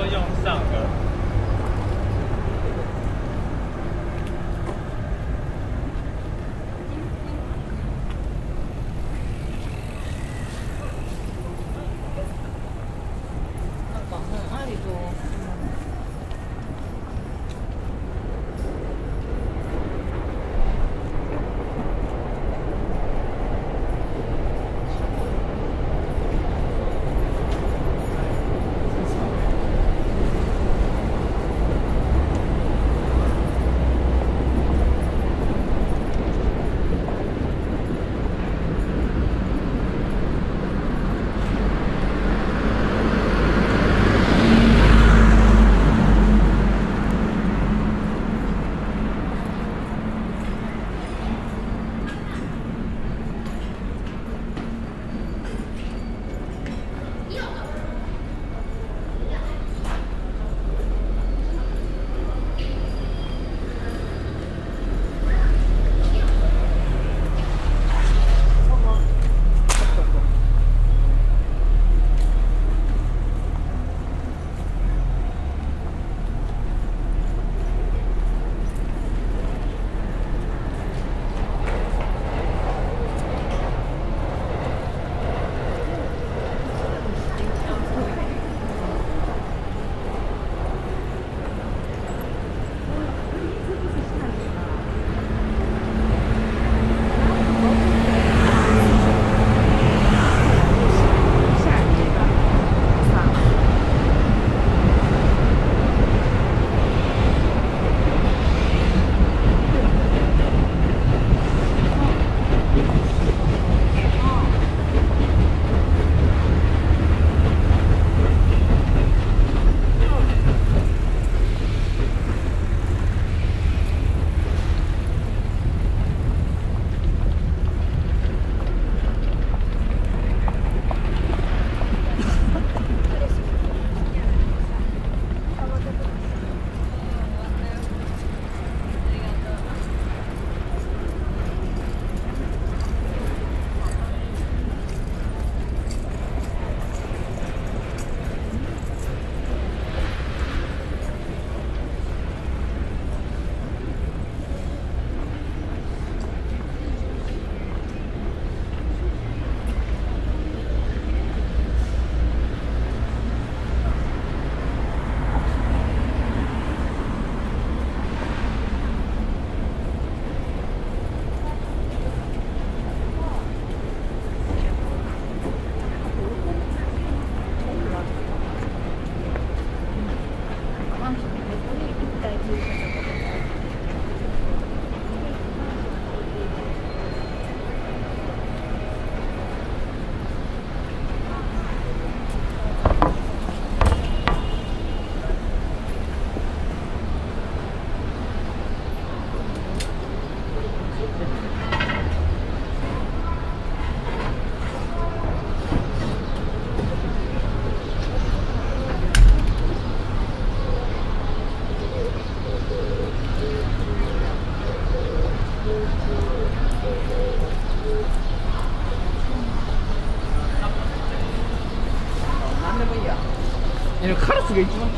就用上了。カラスが一番。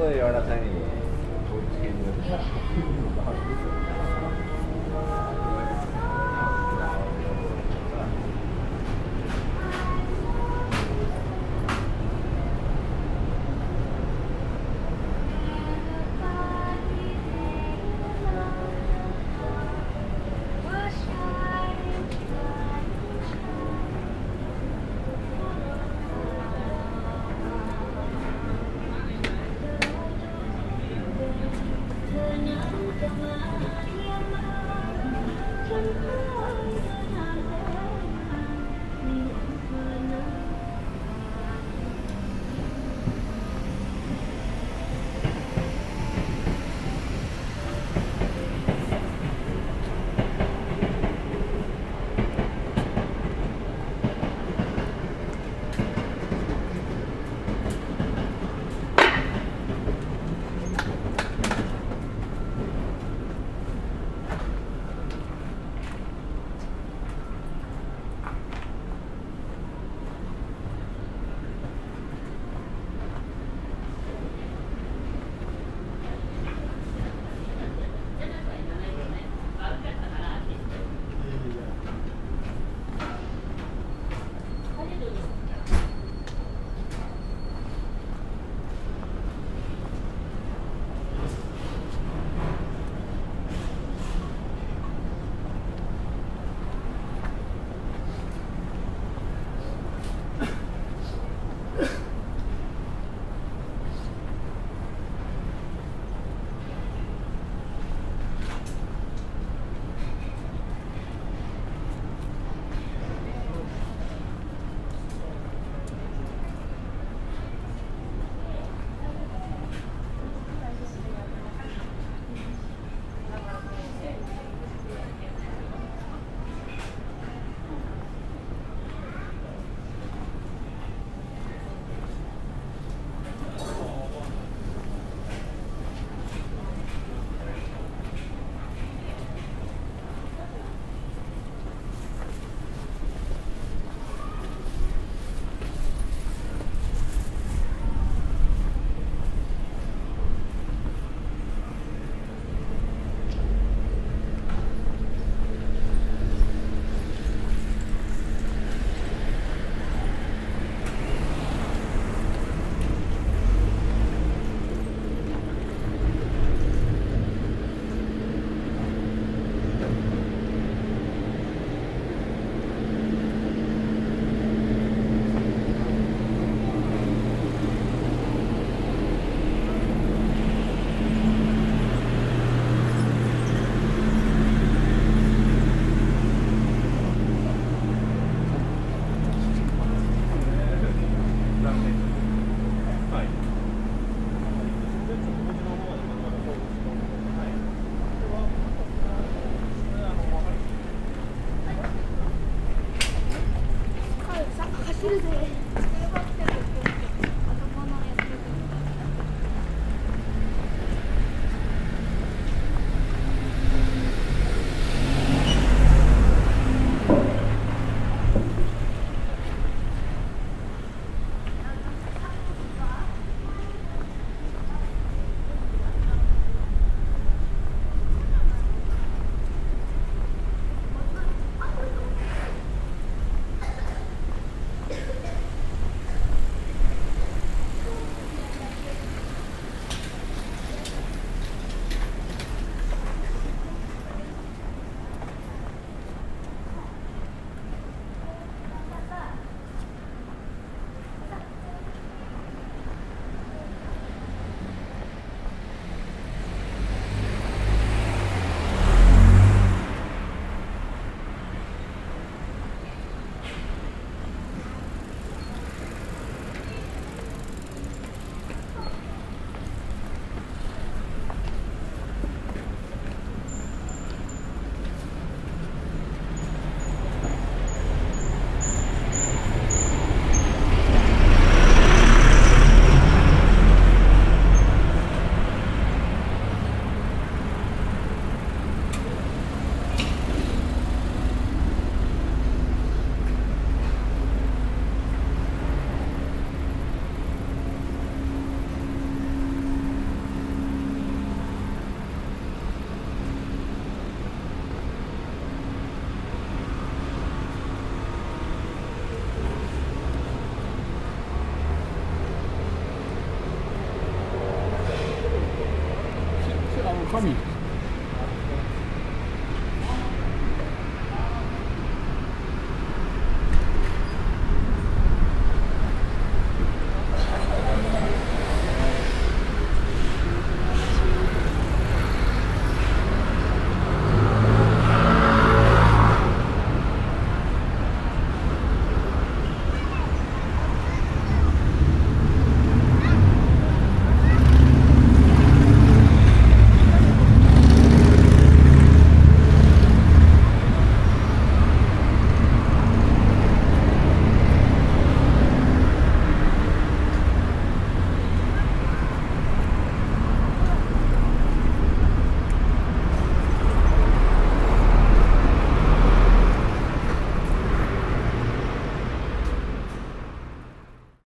ごい柔らかい。